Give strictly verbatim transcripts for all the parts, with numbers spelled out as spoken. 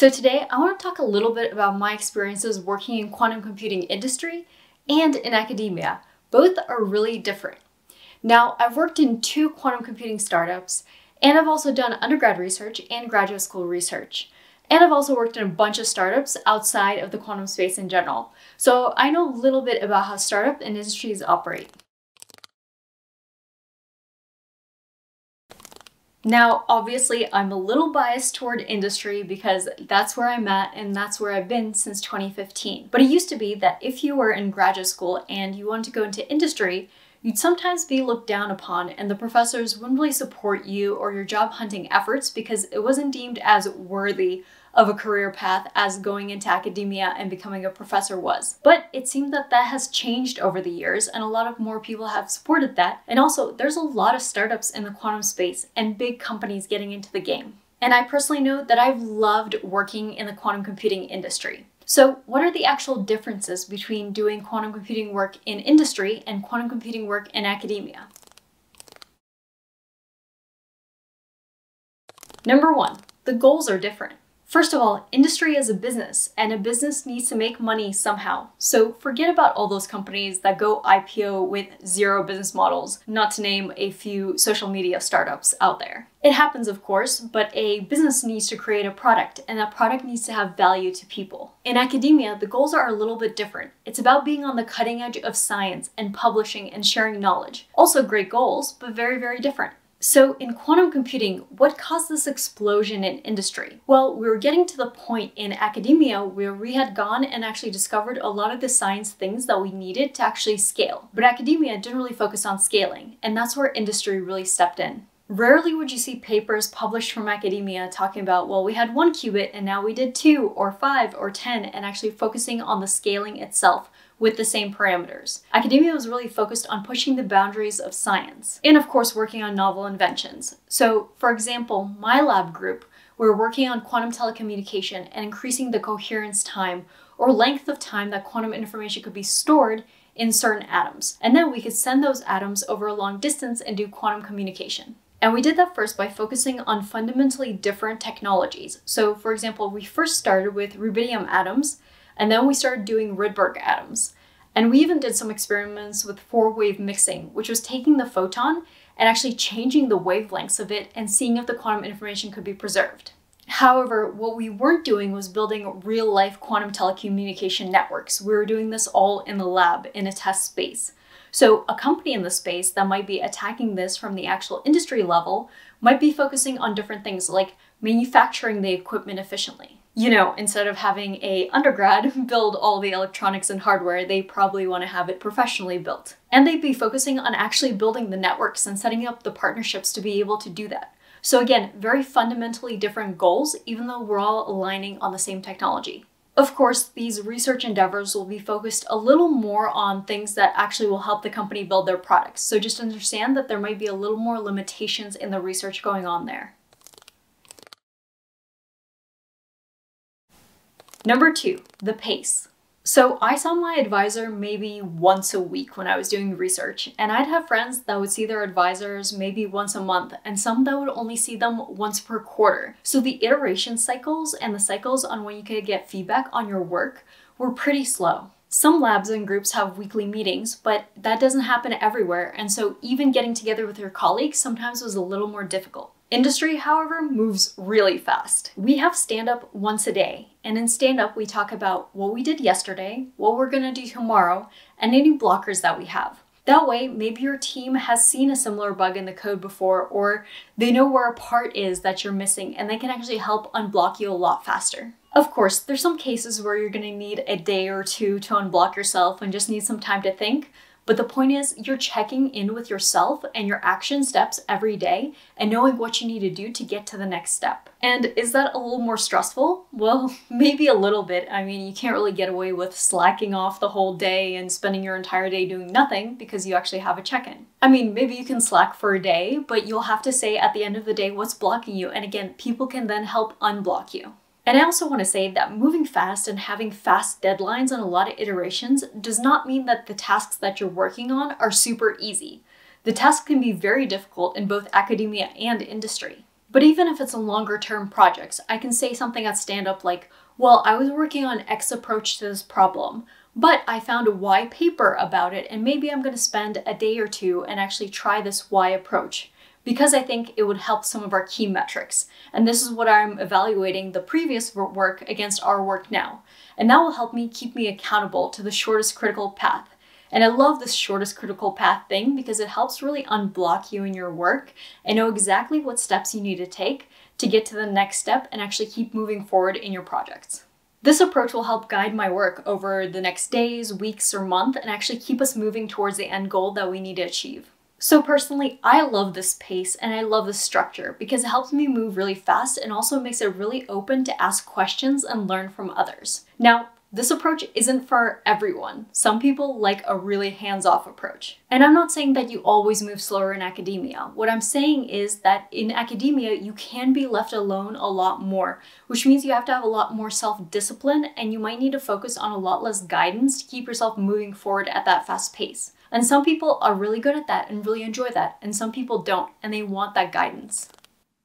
So today I want to talk a little bit about my experiences working in quantum computing industry and in academia. Both are really different. Now, I've worked in two quantum computing startups, and I've also done undergrad research and graduate school research. And I've also worked in a bunch of startups outside of the quantum space in general. So I know a little bit about how startup and industries operate. Now, obviously, I'm a little biased toward industry because that's where I'm at and that's where I've been since twenty fifteen. But it used to be that if you were in graduate school and you wanted to go into industry, you'd sometimes be looked down upon and the professors wouldn't really support you or your job hunting efforts because it wasn't deemed as worthy of a career path as going into academia and becoming a professor was. But it seemed that that has changed over the years and a lot of more people have supported that. And also, there's a lot of startups in the quantum space and big companies getting into the game. And I personally know that I've loved working in the quantum computing industry. So what are the actual differences between doing quantum computing work in industry and quantum computing work in academia? Number one, the goals are different. First of all, industry is a business, and a business needs to make money somehow. So forget about all those companies that go I P O with zero business models, not to name a few social media startups out there. It happens, of course, but a business needs to create a product, and that product needs to have value to people. In academia, the goals are a little bit different. It's about being on the cutting edge of science and publishing and sharing knowledge. Also great goals, but very, very different. So in quantum computing, what caused this explosion in industry? Well, we were getting to the point in academia where we had gone and actually discovered a lot of the science things that we needed to actually scale. But academia didn't really focus on scaling, and that's where industry really stepped in. Rarely would you see papers published from academia talking about, well, we had one qubit and now we did two or five or ten, and actually focusing on the scaling itself with the same parameters. Academia was really focused on pushing the boundaries of science and, of course, working on novel inventions. So, for example, my lab group, we're working on quantum telecommunication and increasing the coherence time or length of time that quantum information could be stored in certain atoms. And then we could send those atoms over a long distance and do quantum communication. And we did that first by focusing on fundamentally different technologies. So, for example, we first started with rubidium atoms, and then we started doing Rydberg atoms. And we even did some experiments with four-wave mixing, which was taking the photon and actually changing the wavelengths of it and seeing if the quantum information could be preserved. However, what we weren't doing was building real-life quantum telecommunication networks. We were doing this all in the lab in a test space. So a company in the space that might be attacking this from the actual industry level might be focusing on different things like manufacturing the equipment efficiently. You know, instead of having an undergrad build all the electronics and hardware, they probably want to have it professionally built. And they'd be focusing on actually building the networks and setting up the partnerships to be able to do that. So again, very fundamentally different goals, even though we're all aligning on the same technology. Of course, these research endeavors will be focused a little more on things that actually will help the company build their products. So just understand that there might be a little more limitations in the research going on there. Number two, the pace. So I saw my advisor maybe once a week when I was doing research, and I'd have friends that would see their advisors maybe once a month, and some that would only see them once per quarter. So the iteration cycles and the cycles on when you could get feedback on your work were pretty slow. Some labs and groups have weekly meetings, but that doesn't happen everywhere, and so even getting together with your colleagues sometimes was a little more difficult. Industry, however, moves really fast. We have stand-up once a day, and in stand-up we talk about what we did yesterday, what we're gonna do tomorrow, and any blockers that we have. That way, maybe your team has seen a similar bug in the code before, or they know where a part is that you're missing, and they can actually help unblock you a lot faster. Of course, there's some cases where you're gonna need a day or two to unblock yourself and just need some time to think. But the point is, you're checking in with yourself and your action steps every day and knowing what you need to do to get to the next step. And is that a little more stressful? Well, maybe a little bit. I mean, you can't really get away with slacking off the whole day and spending your entire day doing nothing because you actually have a check-in. I mean, maybe you can slack for a day, but you'll have to say at the end of the day what's blocking you. And again, people can then help unblock you. And I also want to say that moving fast and having fast deadlines on a lot of iterations does not mean that the tasks that you're working on are super easy. The tasks can be very difficult in both academia and industry. But even if it's a longer term project, I can say something at stand-up like, well, I was working on X approach to this problem, but I found a Y paper about it, and maybe I'm going to spend a day or two and actually try this Y approach, because I think it would help some of our key metrics. And this is what I'm evaluating the previous work against our work now. And that will help me keep me accountable to the shortest critical path. And I love this shortest critical path thing because it helps really unblock you in your work and know exactly what steps you need to take to get to the next step and actually keep moving forward in your projects. This approach will help guide my work over the next days, weeks, or month, and actually keep us moving towards the end goal that we need to achieve. So personally, I love this pace and I love this structure because it helps me move really fast and also makes it really open to ask questions and learn from others. Now, this approach isn't for everyone. Some people like a really hands-off approach. And I'm not saying that you always move slower in academia. What I'm saying is that in academia, you can be left alone a lot more, which means you have to have a lot more self-discipline and you might need to focus on a lot less guidance to keep yourself moving forward at that fast pace. And some people are really good at that and really enjoy that, and some people don't, and they want that guidance.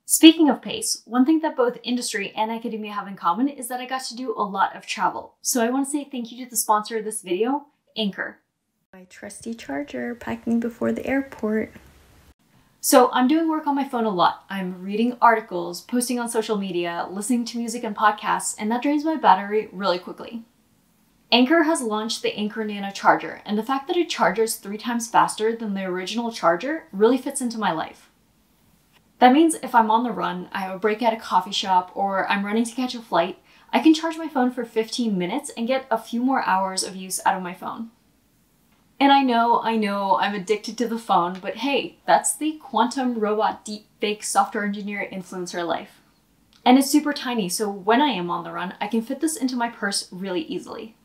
Speaking of pace, one thing that both industry and academia have in common is that I got to do a lot of travel. So I want to say thank you to the sponsor of this video, Anker. My trusty charger, packing before the airport. So I'm doing work on my phone a lot. I'm reading articles, posting on social media, listening to music and podcasts, and that drains my battery really quickly. Anker has launched the Anker Nano charger, and the fact that it charges three times faster than the original charger really fits into my life. That means if I'm on the run, I have a break at a coffee shop, or I'm running to catch a flight, I can charge my phone for fifteen minutes and get a few more hours of use out of my phone. And I know, I know, I'm addicted to the phone, but hey, that's the quantum robot deepfake software engineer influencer life. And it's super tiny, so when I am on the run, I can fit this into my purse really easily.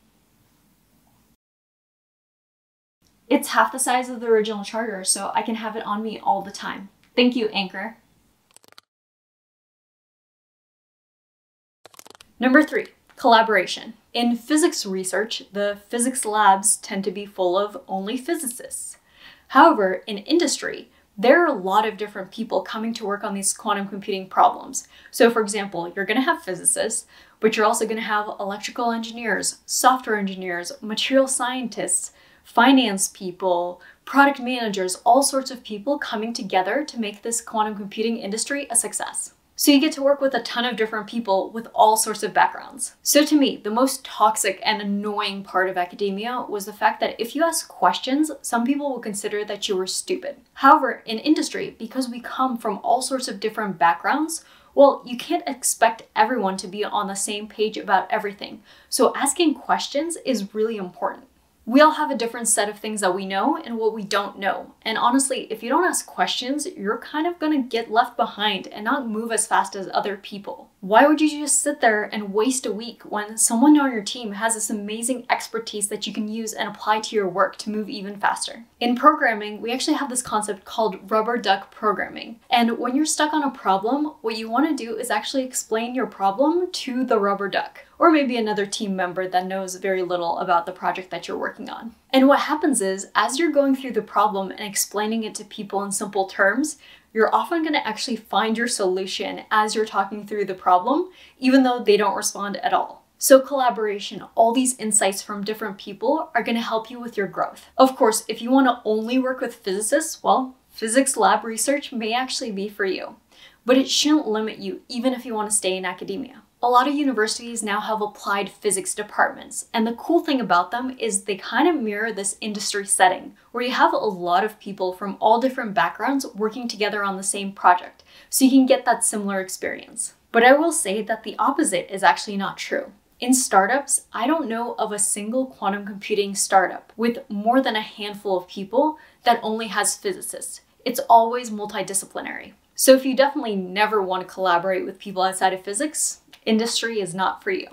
It's half the size of the original charger, so I can have it on me all the time. Thank you, Anker. Number three, collaboration. In physics research, the physics labs tend to be full of only physicists. However, in industry, there are a lot of different people coming to work on these quantum computing problems. So for example, you're gonna have physicists, but you're also gonna have electrical engineers, software engineers, material scientists, finance people, product managers, all sorts of people coming together to make this quantum computing industry a success. So you get to work with a ton of different people with all sorts of backgrounds. So to me, the most toxic and annoying part of academia was the fact that if you ask questions, some people will consider that you were stupid. However, in industry, because we come from all sorts of different backgrounds, well, you can't expect everyone to be on the same page about everything. So asking questions is really important. We all have a different set of things that we know and what we don't know. And honestly, if you don't ask questions, you're kind of gonna get left behind and not move as fast as other people. Why would you just sit there and waste a week when someone on your team has this amazing expertise that you can use and apply to your work to move even faster? In programming, we actually have this concept called rubber duck programming. And when you're stuck on a problem, what you wanna do is actually explain your problem to the rubber duck, or maybe another team member that knows very little about the project that you're working on. And what happens is, as you're going through the problem and explaining it to people in simple terms, you're often gonna actually find your solution as you're talking through the problem, even though they don't respond at all. So collaboration, all these insights from different people are gonna help you with your growth. Of course, if you wanna only work with physicists, well, physics lab research may actually be for you, but it shouldn't limit you even if you wanna stay in academia. A lot of universities now have applied physics departments, and the cool thing about them is they kind of mirror this industry setting, where you have a lot of people from all different backgrounds working together on the same project, so you can get that similar experience. But I will say that the opposite is actually not true. In startups, I don't know of a single quantum computing startup with more than a handful of people that only has physicists. It's always multidisciplinary. So if you definitely never want to collaborate with people outside of physics, industry is not for you.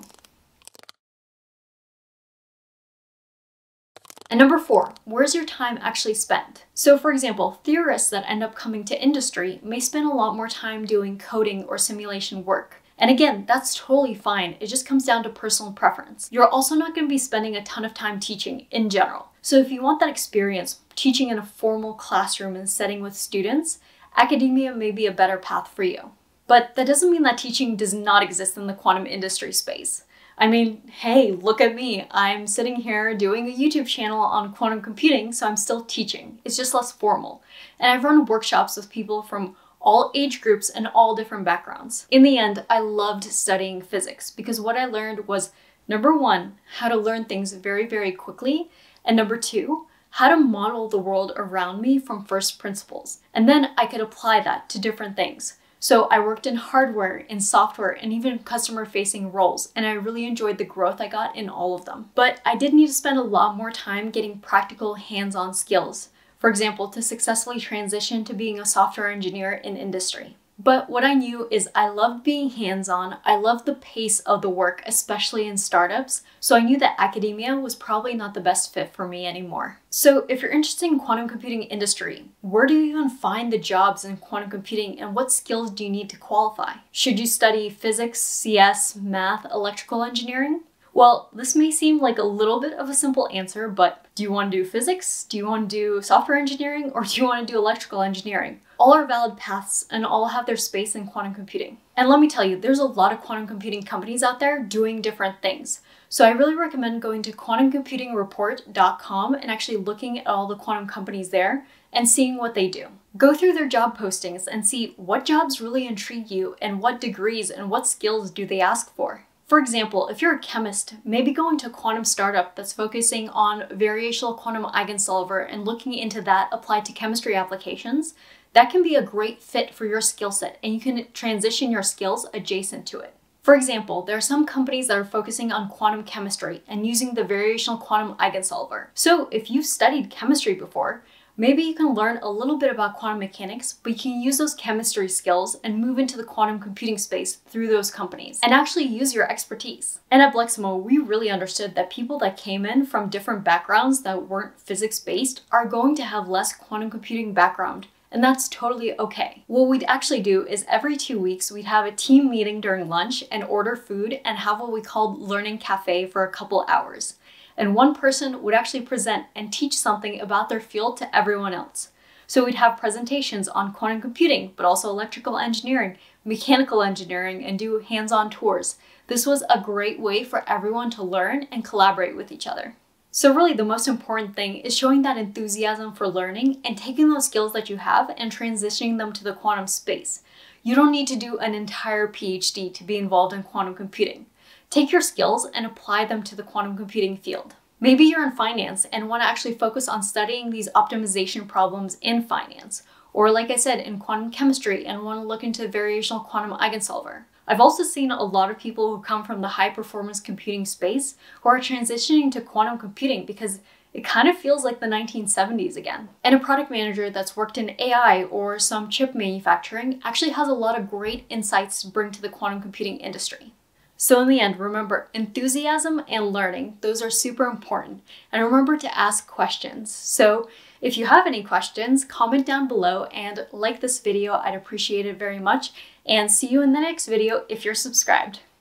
And number four, where's your time actually spent? So for example, theorists that end up coming to industry may spend a lot more time doing coding or simulation work. And again, that's totally fine. It just comes down to personal preference. You're also not going to be spending a ton of time teaching in general. So if you want that experience, teaching in a formal classroom and setting with students, academia may be a better path for you. But that doesn't mean that teaching does not exist in the quantum industry space. I mean, hey, look at me. I'm sitting here doing a YouTube channel on quantum computing, so I'm still teaching. It's just less formal. And I've run workshops with people from all age groups and all different backgrounds. In the end, I loved studying physics because what I learned was, number one, how to learn things very, very quickly, and number two, how to model the world around me from first principles. And then I could apply that to different things. So I worked in hardware, in software, and even customer-facing roles, and I really enjoyed the growth I got in all of them. But I did need to spend a lot more time getting practical, hands-on skills. For example, to successfully transition to being a software engineer in industry. But what I knew is I loved being hands-on, I loved the pace of the work, especially in startups, so I knew that academia was probably not the best fit for me anymore. So if you're interested in quantum computing industry, where do you even find the jobs in quantum computing and what skills do you need to qualify? Should you study physics, C S, math, electrical engineering? Well, this may seem like a little bit of a simple answer, but do you want to do physics? Do you want to do software engineering? Or do you want to do electrical engineering? All are valid paths and all have their space in quantum computing. And let me tell you, there's a lot of quantum computing companies out there doing different things. So I really recommend going to quantum computing report dot com and actually looking at all the quantum companies there and seeing what they do. Go through their job postings and see what jobs really intrigue you and what degrees and what skills do they ask for. For example, if you're a chemist, maybe going to a quantum startup that's focusing on variational quantum eigensolver and looking into that applied to chemistry applications, that can be a great fit for your skill set and you can transition your skills adjacent to it. For example, there are some companies that are focusing on quantum chemistry and using the variational quantum eigensolver. So if you've studied chemistry before, maybe you can learn a little bit about quantum mechanics, but you can use those chemistry skills and move into the quantum computing space through those companies and actually use your expertise. And at Bleximo, we really understood that people that came in from different backgrounds that weren't physics-based are going to have less quantum computing background, and that's totally okay. What we'd actually do is every two weeks, we'd have a team meeting during lunch and order food and have what we called learning cafe for a couple hours. And one person would actually present and teach something about their field to everyone else. So we'd have presentations on quantum computing, but also electrical engineering, mechanical engineering, and do hands-on tours. This was a great way for everyone to learn and collaborate with each other. So really the most important thing is showing that enthusiasm for learning and taking those skills that you have and transitioning them to the quantum space. You don't need to do an entire PhD to be involved in quantum computing. Take your skills and apply them to the quantum computing field. Maybe you're in finance and want to actually focus on studying these optimization problems in finance, or like I said, in quantum chemistry and want to look into variational quantum eigensolver. I've also seen a lot of people who come from the high performance computing space who are transitioning to quantum computing because it kind of feels like the nineteen seventies again. And a product manager that's worked in A I or some chip manufacturing actually has a lot of great insights to bring to the quantum computing industry. So in the end, remember, enthusiasm and learning, those are super important. And remember to ask questions. So if you have any questions, comment down below and like this video. I'd appreciate it very much. And see you in the next video if you're subscribed.